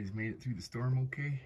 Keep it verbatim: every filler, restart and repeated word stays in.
is made it through the storm okay.